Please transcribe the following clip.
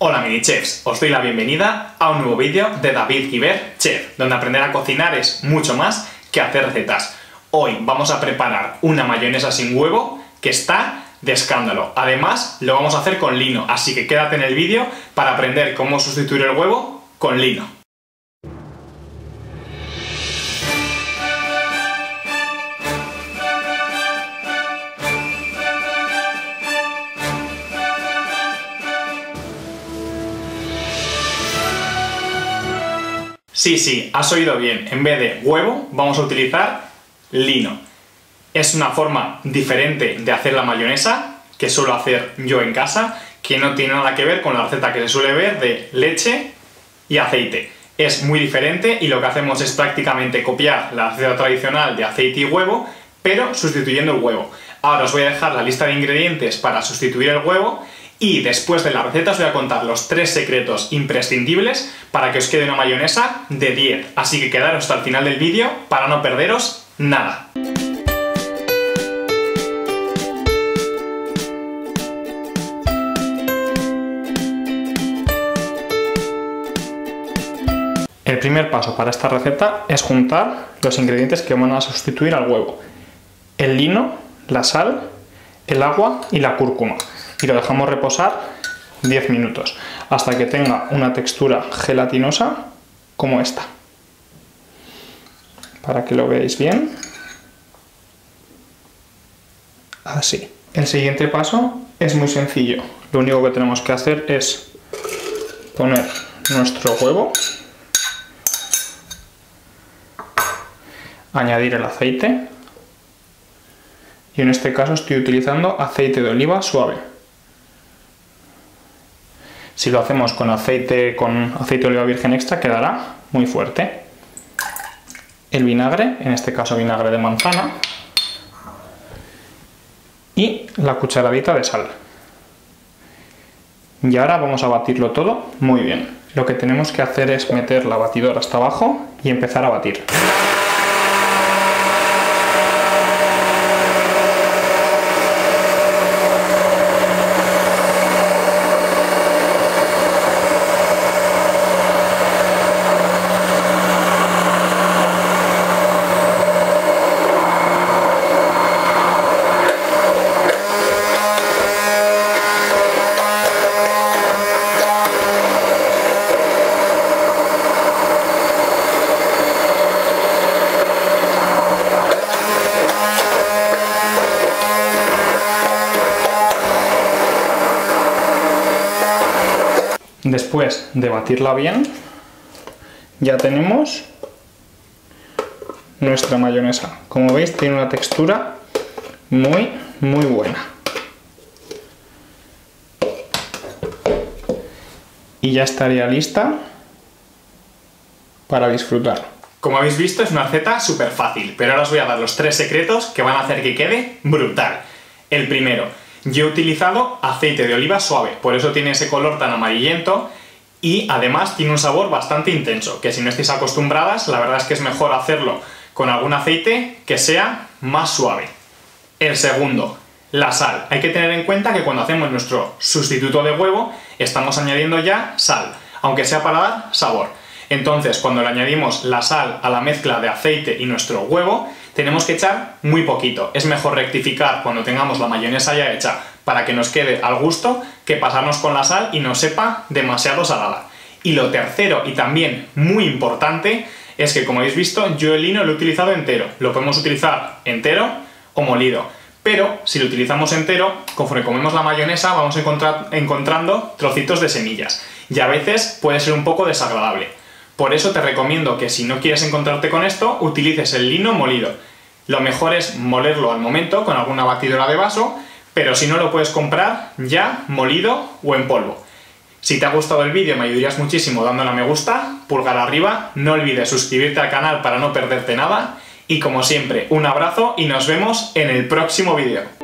Hola mini chefs, os doy la bienvenida a un nuevo vídeo de David Guibert Chef, donde aprender a cocinar es mucho más que hacer recetas. Hoy vamos a preparar una mayonesa sin huevo que está de escándalo. Además, lo vamos a hacer con lino, así que quédate en el vídeo para aprender cómo sustituir el huevo con lino. Sí, has oído bien. En vez de huevo, vamos a utilizar lino. Es una forma diferente de hacer la mayonesa, que suelo hacer yo en casa, que no tiene nada que ver con la receta que se suele ver de leche y aceite. Es muy diferente y lo que hacemos es prácticamente copiar la receta tradicional de aceite y huevo, pero sustituyendo el huevo. Ahora os voy a dejar la lista de ingredientes para sustituir el huevo. Y después de la receta os voy a contar los 3 secretos imprescindibles para que os quede una mayonesa de 10. Así que quedaros hasta el final del vídeo para no perderos nada. El primer paso para esta receta es juntar los ingredientes que van a sustituir al huevo: el lino, la sal, el agua y la cúrcuma. Y lo dejamos reposar 10 minutos hasta que tenga una textura gelatinosa como esta, para que lo veáis bien. Así. El siguiente paso es muy sencillo. Lo único que tenemos que hacer es poner nuestro huevo, añadir el aceite, y en este caso estoy utilizando aceite de oliva suave. Si lo hacemos con aceite de oliva virgen extra, quedará muy fuerte. El vinagre, en este caso vinagre de manzana, y la cucharadita de sal. Y ahora vamos a batirlo todo muy bien. Lo que tenemos que hacer es meter la batidora hasta abajo y empezar a batir. Después de batirla bien, ya tenemos nuestra mayonesa. Como veis, tiene una textura muy buena. Y ya estaría lista para disfrutar. Como habéis visto, es una receta súper fácil, pero ahora os voy a dar los 3 secretos que van a hacer que quede brutal. El primero. Yo he utilizado aceite de oliva suave, por eso tiene ese color tan amarillento y además tiene un sabor bastante intenso, que si no estáis acostumbradas, la verdad es que es mejor hacerlo con algún aceite que sea más suave. El segundo, la sal. Hay que tener en cuenta que cuando hacemos nuestro sustituto de huevo, estamos añadiendo ya sal, aunque sea para dar sabor. Entonces, cuando le añadimos la sal a la mezcla de aceite y nuestro huevo, tenemos que echar muy poquito. Es mejor rectificar cuando tengamos la mayonesa ya hecha para que nos quede al gusto que pasarnos con la sal y no sepa demasiado salada. Y lo tercero, y también muy importante, es que como habéis visto, yo el lino lo he utilizado entero. Lo podemos utilizar entero o molido. Pero si lo utilizamos entero, conforme comemos la mayonesa vamos encontrando trocitos de semillas. Y a veces puede ser un poco desagradable. Por eso te recomiendo que si no quieres encontrarte con esto, utilices el lino molido. Lo mejor es molerlo al momento con alguna batidora de vaso, pero si no lo puedes comprar ya molido o en polvo. Si te ha gustado el vídeo me ayudarías muchísimo dándole a me gusta, pulgar arriba, no olvides suscribirte al canal para no perderte nada, y como siempre, un abrazo y nos vemos en el próximo vídeo.